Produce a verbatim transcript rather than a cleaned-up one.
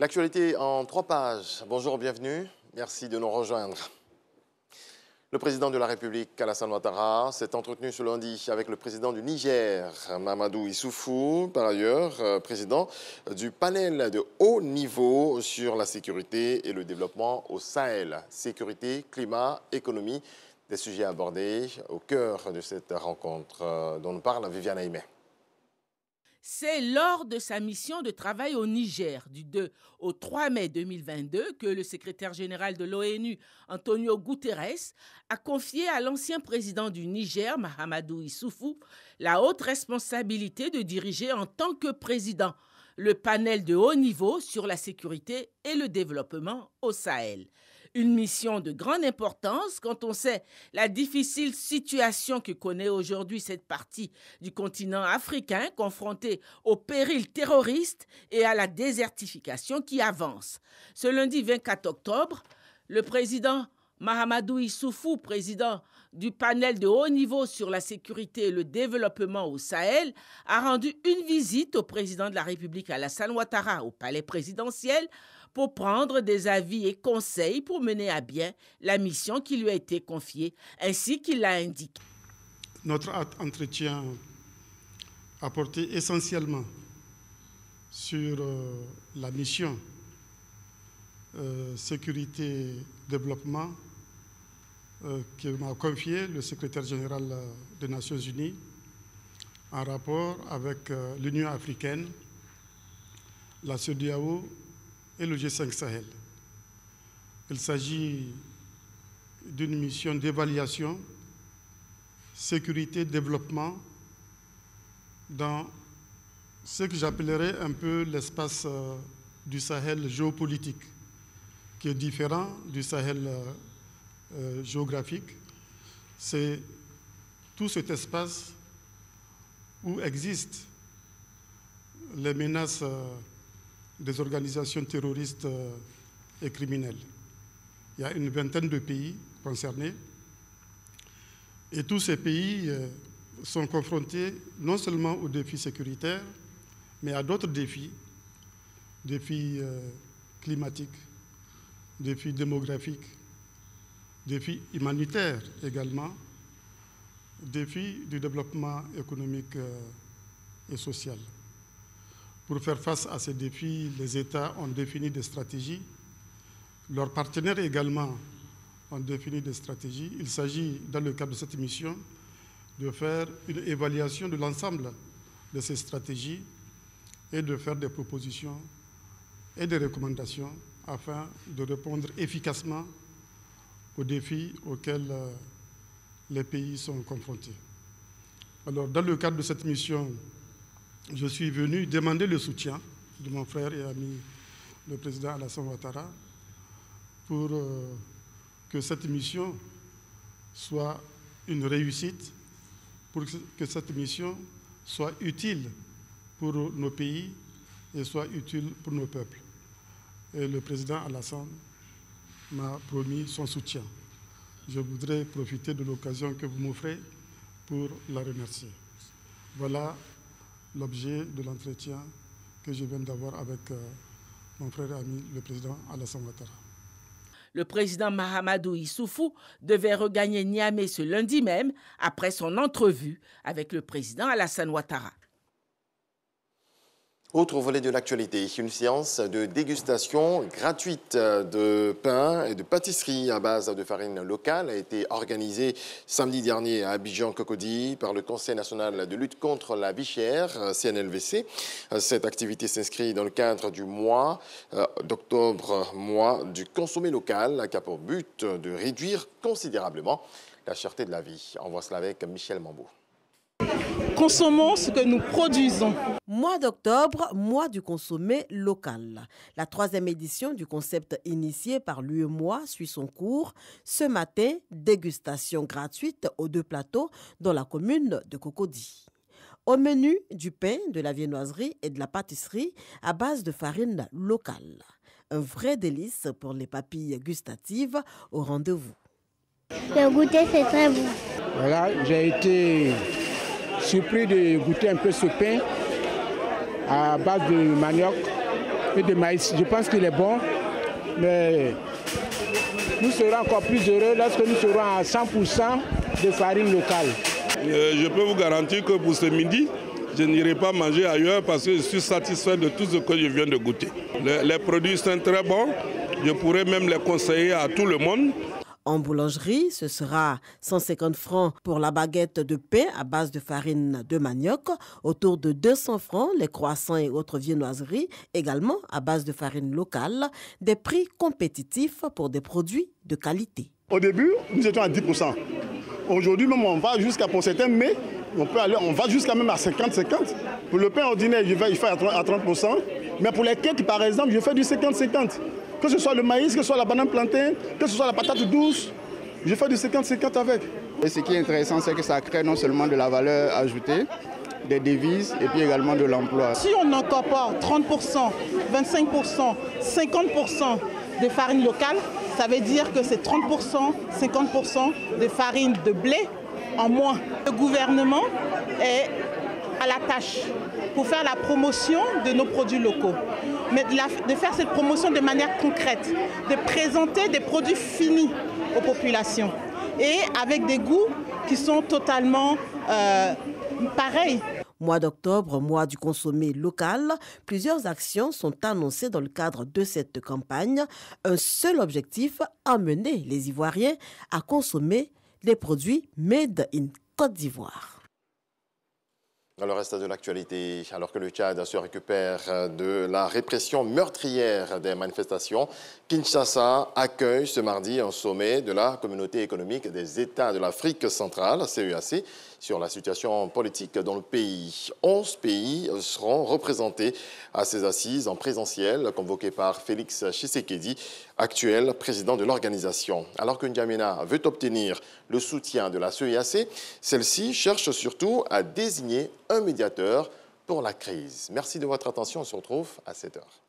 L'actualité en trois pages. Bonjour, bienvenue. Merci de nous rejoindre. Le président de la République, Alassane Ouattara, s'est entretenu ce lundi avec le président du Niger, Mahamadou Issoufou, par ailleurs président du panel de haut niveau sur la sécurité et le développement au Sahel. Sécurité, climat, économie, des sujets abordés au cœur de cette rencontre dont nous parle Viviane Aïmé. C'est lors de sa mission de travail au Niger du deux au trois mai deux mille vingt-deux que le secrétaire général de l'ONU, Antonio Guterres, a confié à l'ancien président du Niger, Mahamadou Issoufou, la haute responsabilité de diriger en tant que président le panel de haut niveau sur la sécurité et le développement au Sahel. Une mission de grande importance quand on sait la difficile situation que connaît aujourd'hui cette partie du continent africain, confrontée au péril terroriste et à la désertification qui avance. Ce lundi vingt-quatre octobre, le président Mahamadou Issoufou, président du panel de haut niveau sur la sécurité et le développement au Sahel, a rendu une visite au président de la République Alassane Ouattara au palais présidentiel pour prendre des avis et conseils pour mener à bien la mission qui lui a été confiée, ainsi qu'il l'a indiqué. Notre entretien a porté essentiellement sur la mission euh, sécurité-développement euh, que m'a confié le secrétaire général des Nations Unies en rapport avec euh, l'Union africaine, la CEDEAO et le G cinq Sahel. Il s'agit d'une mission d'évaluation, sécurité, développement dans ce que j'appellerais un peu l'espace euh, du Sahel géopolitique, qui est différent du Sahel euh, euh, géographique. C'est tout cet espace où existent les menaces euh, des organisations terroristes et criminelles. Il y a une vingtaine de pays concernés et tous ces pays sont confrontés non seulement aux défis sécuritaires, mais à d'autres défis, défis climatiques, défis démographiques, défis humanitaires également, défis du développement économique et social. Pour faire face à ces défis, les États ont défini des stratégies. Leurs partenaires également ont défini des stratégies. Il s'agit, dans le cadre de cette mission, de faire une évaluation de l'ensemble de ces stratégies et de faire des propositions et des recommandations afin de répondre efficacement aux défis auxquels les pays sont confrontés. Alors, dans le cadre de cette mission, je suis venu demander le soutien de mon frère et ami, le président Alassane Ouattara, pour euh, que cette mission soit une réussite, pour que cette mission soit utile pour nos pays et soit utile pour nos peuples. Et le président Alassane m'a promis son soutien. Je voudrais profiter de l'occasion que vous m'offrez pour la remercier. Voilà l'objet de l'entretien que je viens d'avoir avec euh, mon frère et ami, le président Alassane Ouattara. Le président Mahamadou Issoufou devait regagner Niamey ce lundi même après son entrevue avec le président Alassane Ouattara. Autre volet de l'actualité, une séance de dégustation gratuite de pain et de pâtisserie à base de farine locale a été organisée samedi dernier à Abidjan-Cocody par le Conseil national de lutte contre la vie chère, C N L V C. Cette activité s'inscrit dans le cadre du mois d'octobre, mois du consommé local, qui a pour but de réduire considérablement la cherté de la vie. On voit cela avec Michel Mambeau. Consommons ce que nous produisons. Mois d'octobre, mois du consommé local. La troisième édition du concept initié par l'U E M O A suit son cours. Ce matin, dégustation gratuite aux deux plateaux dans la commune de Cocody. Au menu, du pain, de la viennoiserie et de la pâtisserie à base de farine locale. Un vrai délice pour les papilles gustatives au rendez-vous. Le goûter, c'est très bon. Voilà, j'ai été surpris de goûter un peu ce pain à base de manioc et de maïs. Je pense qu'il est bon, mais nous serons encore plus heureux lorsque nous serons à cent pour cent de farine locale. Euh, je peux vous garantir que pour ce midi, je n'irai pas manger ailleurs parce que je suis satisfait de tout ce que je viens de goûter. Le, les produits sont très bons, je pourrais même les conseiller à tout le monde. En boulangerie, ce sera cent cinquante francs pour la baguette de pain à base de farine de manioc, autour de deux cents francs les croissants et autres viennoiseries, également à base de farine locale, des prix compétitifs pour des produits de qualité. Au début, nous étions à dix pour cent. Aujourd'hui, même on va jusqu'à, pour certains, mais on peut aller, on va jusqu'à même à cinquante cinquante. Pour le pain ordinaire, je vais faire à trente pour cent, mais pour les cakes, par exemple, je fais du cinquante cinquante. Que ce soit le maïs, que ce soit la banane plantain, que ce soit la patate douce, je fais du cinquante cinquante avec. Et ce qui est intéressant, c'est que ça crée non seulement de la valeur ajoutée, des devises et puis également de l'emploi. Si on incorpore trente pour cent, vingt-cinq pour cent, cinquante pour cent de farine locale, ça veut dire que c'est trente pour cent, cinquante pour cent de farine de blé en moins. Le gouvernement est à la tâche pour faire la promotion de nos produits locaux, mais de, la, de faire cette promotion de manière concrète, de présenter des produits finis aux populations et avec des goûts qui sont totalement euh, pareils. Mois d'octobre, mois du consommé local, plusieurs actions sont annoncées dans le cadre de cette campagne. Un seul objectif, amener les Ivoiriens à consommer les produits made in Côte d'Ivoire. Dans le reste de l'actualité, alors que le Tchad se récupère de la répression meurtrière des manifestations, Kinshasa accueille ce mardi un sommet de la communauté économique des États de l'Afrique centrale, C E A C, sur la situation politique dans le pays. Onze pays seront représentés à ces assises en présentiel, convoquées par Félix Tshisekedi, actuel président de l'organisation. Alors que N'Djamena veut obtenir le soutien de la C E A C, celle-ci cherche surtout à désigner un médiateur pour la crise. Merci de votre attention, on se retrouve à sept heures.